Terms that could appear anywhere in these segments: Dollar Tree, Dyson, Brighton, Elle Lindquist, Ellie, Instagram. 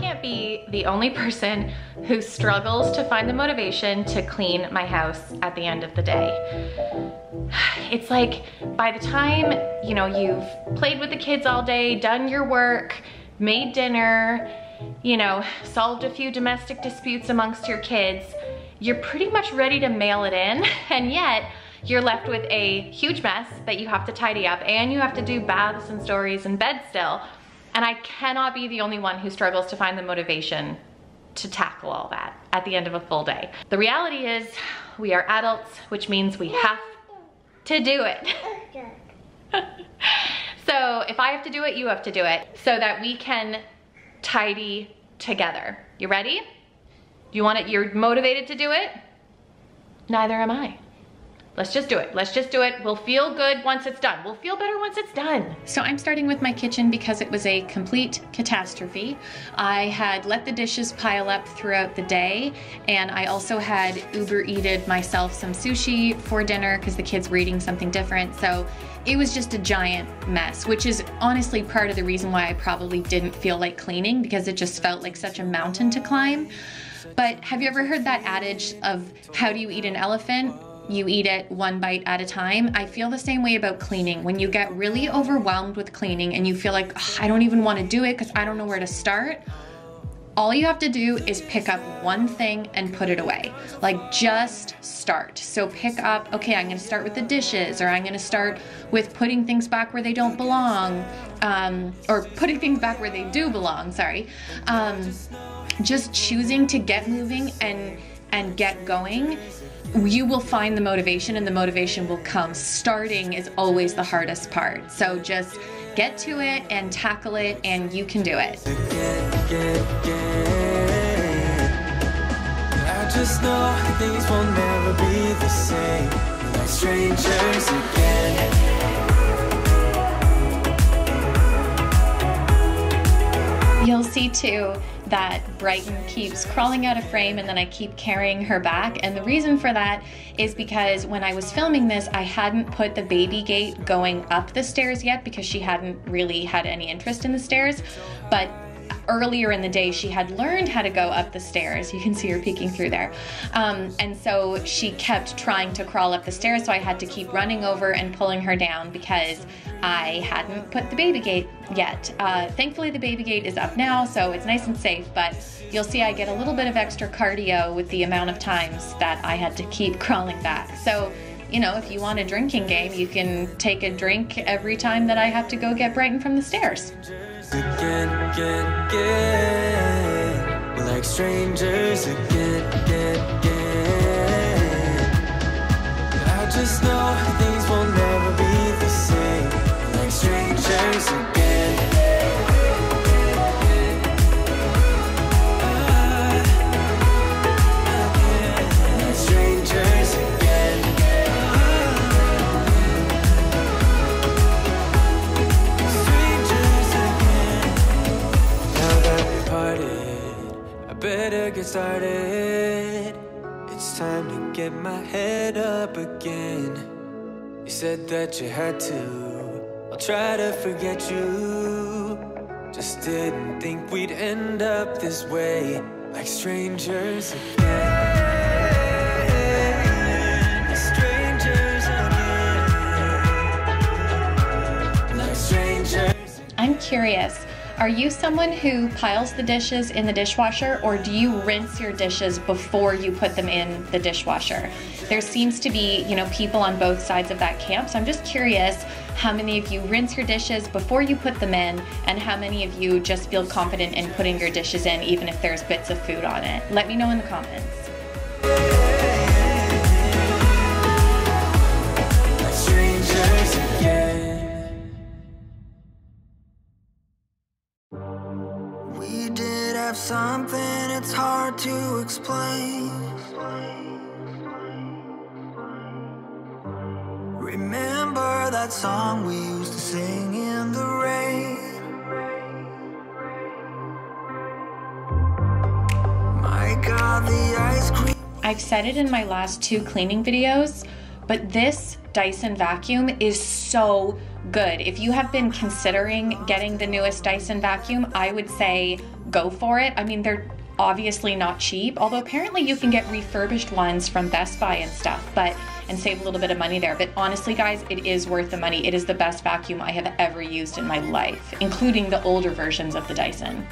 can't be the only person who struggles to find the motivation to clean my house at the end of the day. It's like by the time, you know, you've played with the kids all day, done your work, made dinner, you know, solved a few domestic disputes amongst your kids, you're pretty much ready to mail it in, and yet you're left with a huge mess that you have to tidy up, and you have to do baths and stories and beds still. And I cannot be the only one who struggles to find the motivation to tackle all that at the end of a full day. The reality is we are adults, which means we have to do it. So if I have to do it, you have to do it, so that we can tidy together. You ready? You want it? You're motivated to do it? Neither am I. Let's just do it. Let's just do it. We'll feel good once it's done. We'll feel better once it's done. So I'm starting with my kitchen because it was a complete catastrophe. I had let the dishes pile up throughout the day, and I also had Uber-eated myself some sushi for dinner because the kids were eating something different. So it was just a giant mess, which is honestly part of the reason why I probably didn't feel like cleaning, because it just felt like such a mountain to climb. But have you ever heard that adage of how do you eat an elephant? You eat it one bite at a time. I feel the same way about cleaning. When you get really overwhelmed with cleaning and you feel like, oh, I don't even want to do it because I don't know where to start, all you have to do is pick up one thing and put it away. Like, just start. So pick up, okay, I'm gonna start with the dishes, or I'm gonna start with putting things back where they don't belong, or putting things back where they do belong, sorry. Just choosing to get moving and get going, you will find the motivation, and the motivation will come. Starting is always the hardest part. So just get to it and tackle it, and you can do it. I just know things will never be the same, like strangers again. You'll see too that Brighton keeps crawling out of frame, and then I keep carrying her back. And the reason for that is because when I was filming this, I hadn't put the baby gate going up the stairs yet, because she hadn't really had any interest in the stairs. But earlier in the day, she had learned how to go up the stairs. You can see her peeking through there. And so she kept trying to crawl up the stairs, so I had to keep running over and pulling her down because I hadn't put the baby gate yet. Thankfully, the baby gate is up now, so it's nice and safe, but you'll see I get a little bit of extra cardio with the amount of times that I had to keep crawling back. So, you know, if you want a drinking game, you can take a drink every time that I have to go get Brighton from the stairs. Again, like strangers again. I just know things will never be the same, like strangers again. Better get started. It's time to get my head up again. You said that you had to. I'll try to forget you. Just didn't think we'd end up this way, like strangers again. Like strangers again. Like strangers. I'm curious. Are you someone who piles the dishes in the dishwasher, or do you rinse your dishes before you put them in the dishwasher? There seems to be, you know, people on both sides of that camp, so I'm just curious how many of you rinse your dishes before you put them in, and how many of you just feel confident in putting your dishes in even if there's bits of food on it. Let me know in the comments. Like strangers again. Something it's hard to explain. Remember that song we used to sing in the rain? My God, the ice cream. I've said it in my last two cleaning videos, but this Dyson vacuum is so good. If you have been considering getting the newest Dyson vacuum, I would say go for it. I mean, they're obviously not cheap, although apparently you can get refurbished ones from Best Buy and stuff, but and save a little bit of money there. But honestly, guys, it is worth the money. It is the best vacuum I have ever used in my life, including the older versions of the Dyson.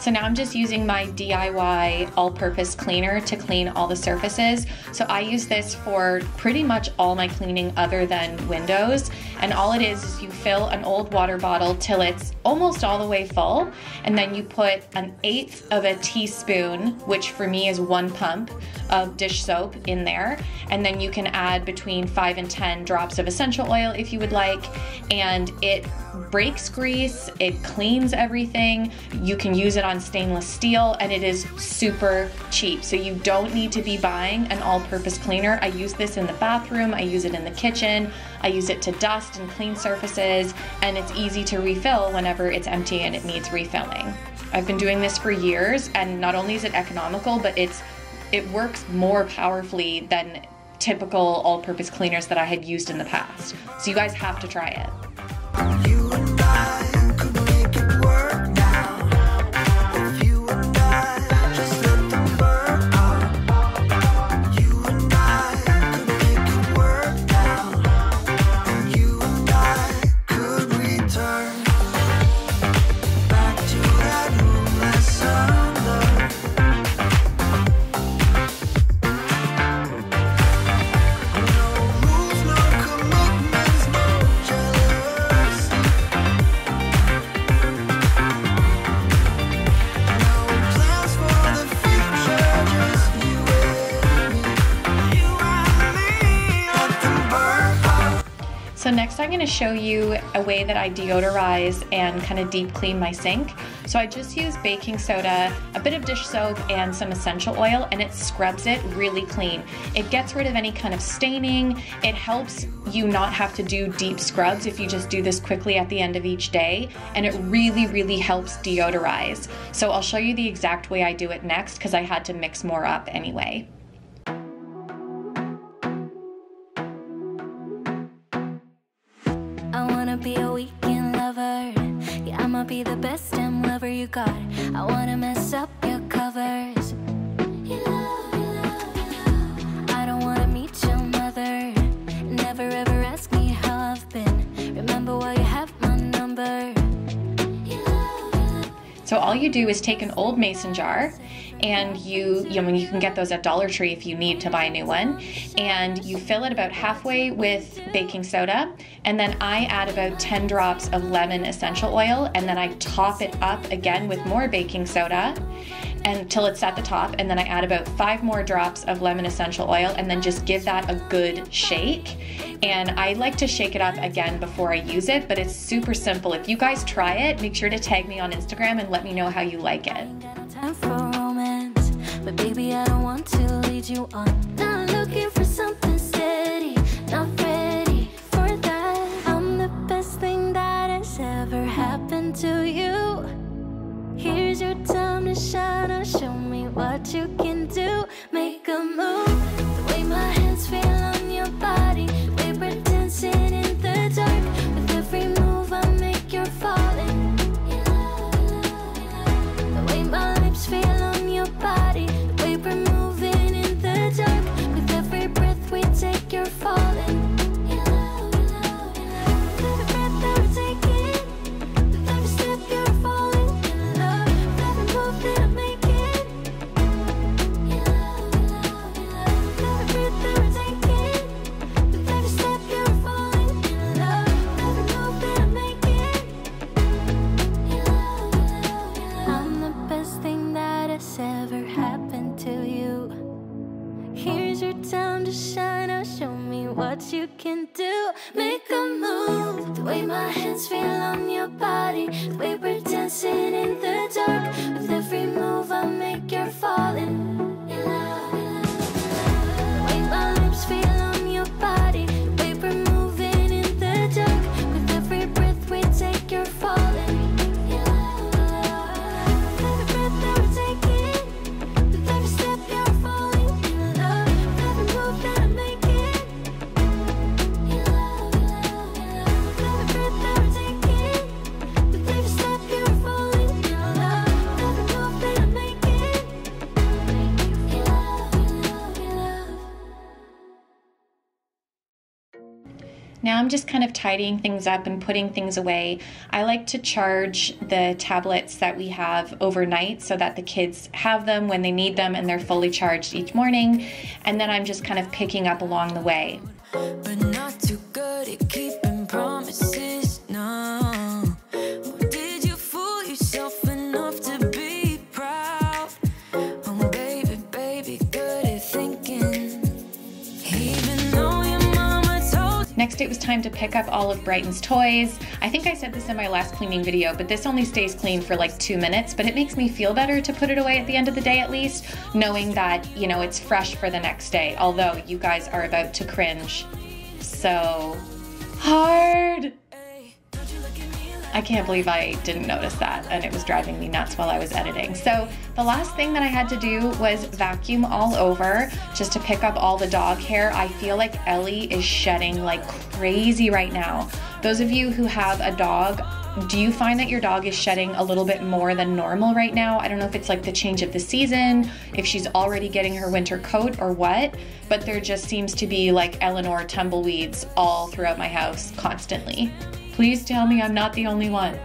So now I'm just using my DIY all-purpose cleaner to clean all the surfaces. So I use this for pretty much all my cleaning other than windows. And all it is you fill an old water bottle till it's almost all the way full. And then you put 1/8 of a teaspoon, which for me is 1 pump of dish soap in there. And then you can add between 5 and 10 drops of essential oil if you would like. And it breaks grease, it cleans everything. You can use it on stainless steel, and it is super cheap. So you don't need to be buying an all-purpose cleaner. I use this in the bathroom, I use it in the kitchen, I use it to dust and clean surfaces, and it's easy to refill whenever it's empty and it needs refilling. I've been doing this for years, and not only is it economical, but it works more powerfully than typical all-purpose cleaners that I had used in the past. So you guys have to try it. So next I'm going to show you a way that I deodorize and kind of deep clean my sink. So I just use baking soda, a bit of dish soap, and some essential oil, and it scrubs it really clean. It gets rid of any kind of staining. It helps you not have to do deep scrubs if you just do this quickly at the end of each day, and it really, really helps deodorize. So I'll show you the exact way I do it next, because I had to mix more up anyway. Be a weekend lover, yeah, I might be the best damn lover you got. I wanna mess up your covers. You love. I don't wanna meet your mother. Never ever ask me how I've been. Remember why you have my number. You love. So all you do is take an old mason jar, and you can get those at Dollar Tree if you need to buy a new one, and you fill it about halfway with baking soda, and then I add about 10 drops of lemon essential oil, and then I top it up again with more baking soda until it's at the top, and then I add about 5 more drops of lemon essential oil, and then just give that a good shake. And I like to shake it up again before I use it, but it's super simple. If you guys try it, make sure to tag me on Instagram and let me know how you like it. But baby, I don't want to lead you on. Not looking for something steady, not ready for that. I'm the best thing that has ever happened to you. Here's your time to shine out. Show me what you can do. Make a move. The way my hands feel on your body, we were dancing in the dark. With every move I make, you're falling. The way my lips feel on your body. Falling. Now I'm just kind of tidying things up and putting things away. I like to charge the tablets that we have overnight so that the kids have them when they need them and they're fully charged each morning. And then I'm just kind of picking up along the way. But not too good at keeping promises, no. Did you fool yourself enough to be proud? Oh baby, baby, good at thinking. Even though your mama told you. Next it was time to pick up all of Brighton's toys. I think I said this in my last cleaning video, but this only stays clean for like 2 minutes, but it makes me feel better to put it away at the end of the day at least, knowing that, you know, it's fresh for the next day, although you guys are about to cringe. So hard. I can't believe I didn't notice that, and it was driving me nuts while I was editing. So the last thing that I had to do was vacuum all over just to pick up all the dog hair. I feel like Ellie is shedding like crazy right now. Those of you who have a dog, do you find that your dog is shedding a little bit more than normal right now? I don't know if it's like the change of the season, if she's already getting her winter coat or what, but there just seems to be like Eleanor tumbleweeds all throughout my house constantly. Please tell me I'm not the only one.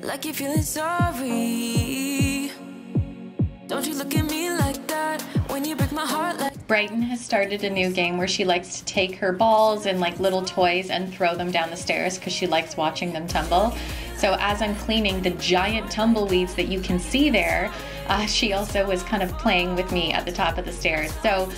Like you're feeling sorry. Don't you look at me like that when you break my heart like. Brighton has started a new game where she likes to take her balls and like little toys and throw them down the stairs because she likes watching them tumble. So as I'm cleaning the giant tumbleweeds that you can see there, she also was kind of playing with me at the top of the stairs. So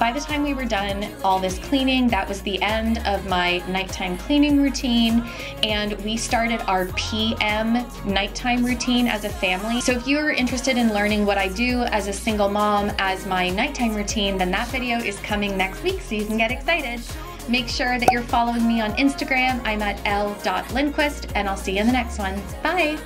by the time we were done all this cleaning, that was the end of my nighttime cleaning routine, and we started our PM nighttime routine as a family. So if you're interested in learning what I do as a single mom as my nighttime routine, then that video is coming next week, so you can get excited. Make sure that you're following me on Instagram. I'm at Elle.Lindquist, and I'll see you in the next one. Bye.